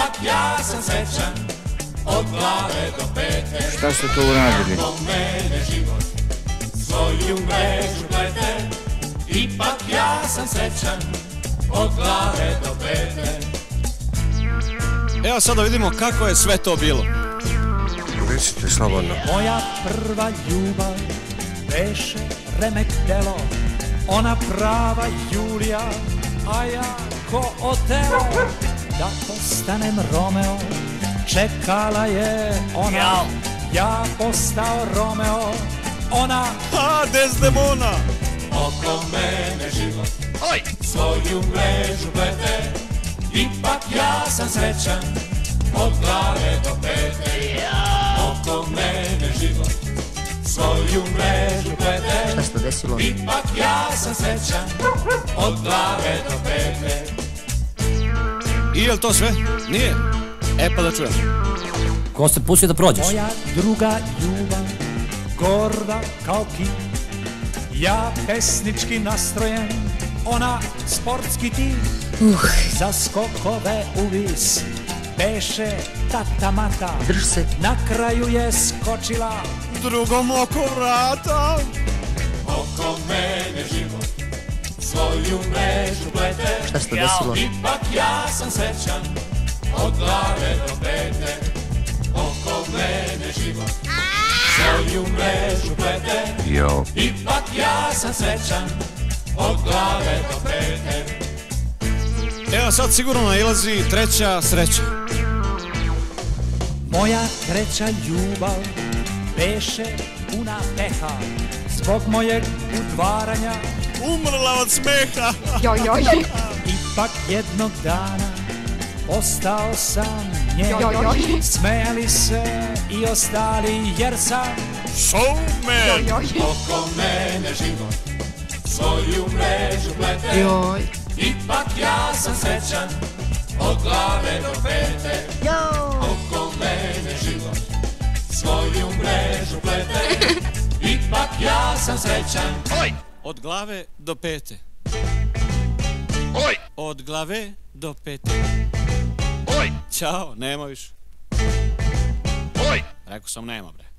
ipak ja sam srećan od glave do pete. Šta ste to uradili? Kako mene život svoju mrežu plete, ipak ja sam srećan od glave do pete. Evo sad da vidimo kako je sve to bilo. Recite slobodno. Moja prva ljubav beše remek telo, ona prava Julija, a ja ko Otelo. Da postanem Romeo, čekala je ona, ja postao Romeo, ona Desdemona. Oko mene život svoju mrežu plete, ipak ja sam srećan od glave do pete. Oko mene život svoju mrežu plete, ipak ja sam srećan od glave do pete. I je li to sve? Nije? E pa da čujem. Ko se pustio da prođeš? Moja druga ljubav, gorda kao ki, ja pesnički nastrojen, ona sportski ti. Za skokove uvis beše tata mata, na kraju je skočila drugom oko vrata. Oko mene život svoju mrežu plete, šta se desilo? Ipak ja sam srećan od glave do pete. Oko mene život svoju mrežu plete, ipak ja sam srećan od glave do pete. Evo sad sigurno nailazi treća sreća. Moja treća ljubav beše puna peha, zbog mojeg udvaranja umrla od smeha. Ipak jednog dana ostao sam njen, smejali se i ostali jer sam showman. Oko mene život svoju mrežu plete, ipak ja sam srećan od glave do pete. Oko mene život svoju mrežu plete, ipak ja sam srećan od glave do pete. Od glave do pete. Ćao, nema više. Rekao sam nema bre.